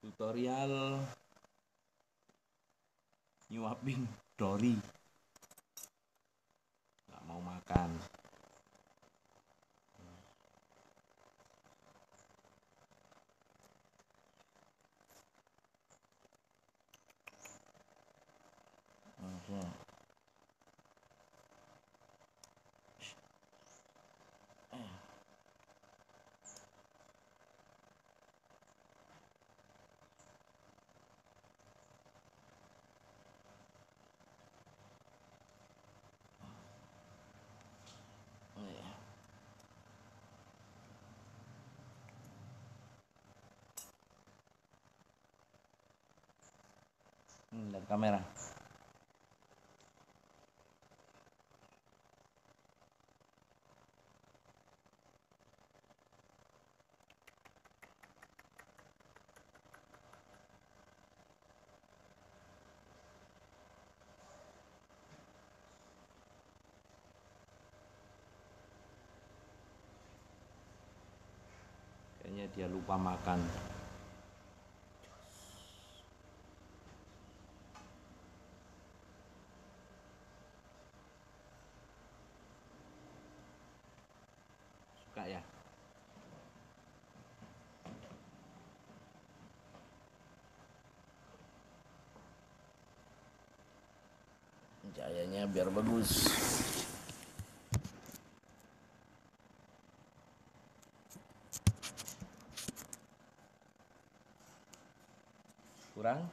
Tutorial nyuapin Dori nggak mau makan. Dari kamera. Kayaknya dia lupa makan. Ya. Cahayanya biar bagus. Kurang?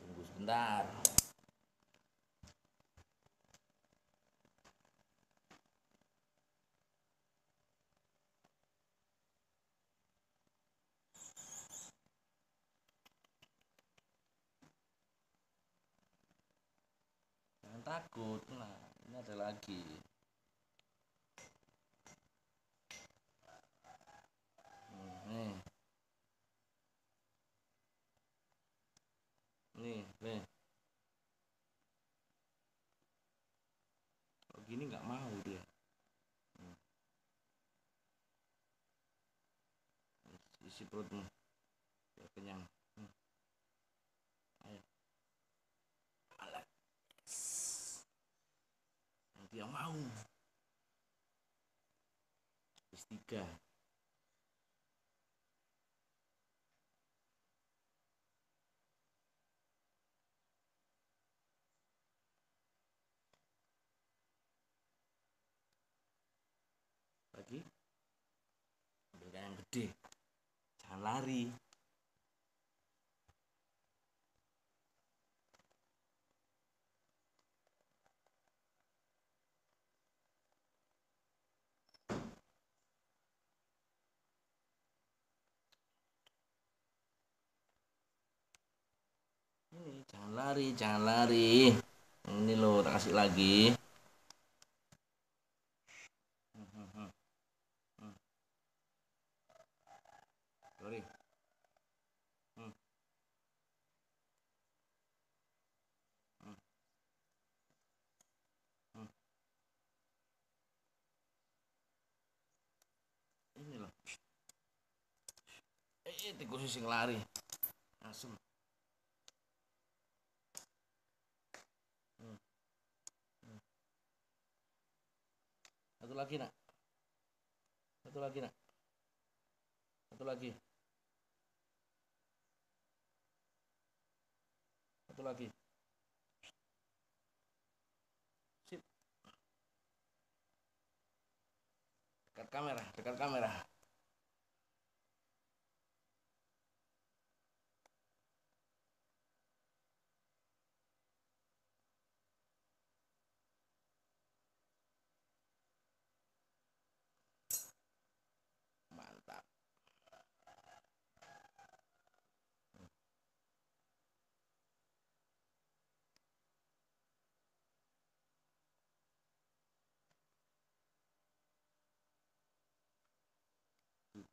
Tunggu sebentar. Takut lah, ini ada lagi. Nih. Kok gini nggak mau dia. Isi perutmu, biar kenyang. Yang mau terus 3 lagi ambil yang gede, jangan lari. Jangan lari. Ini loh, tak kasih lagi. Sorry. Ini loh. Tikus yang lari. Asem. Satu lagi. Sip. Dekat kamera.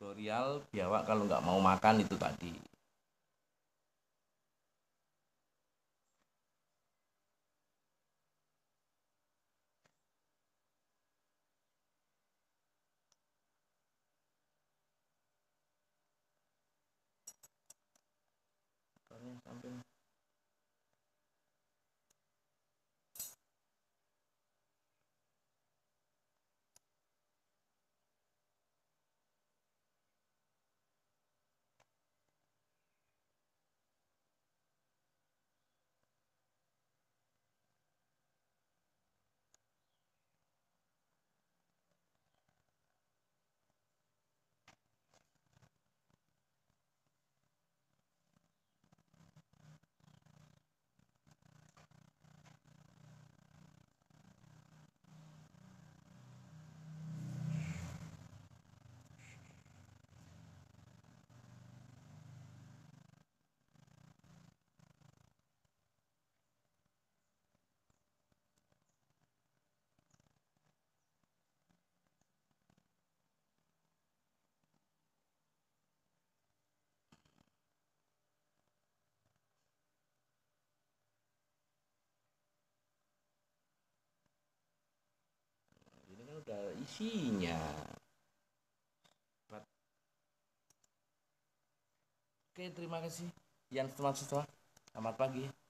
tutorial biawak kalau nggak mau makan itu tadi. Udah isinya. Oke, terima kasih. Yang teman-teman, selamat pagi.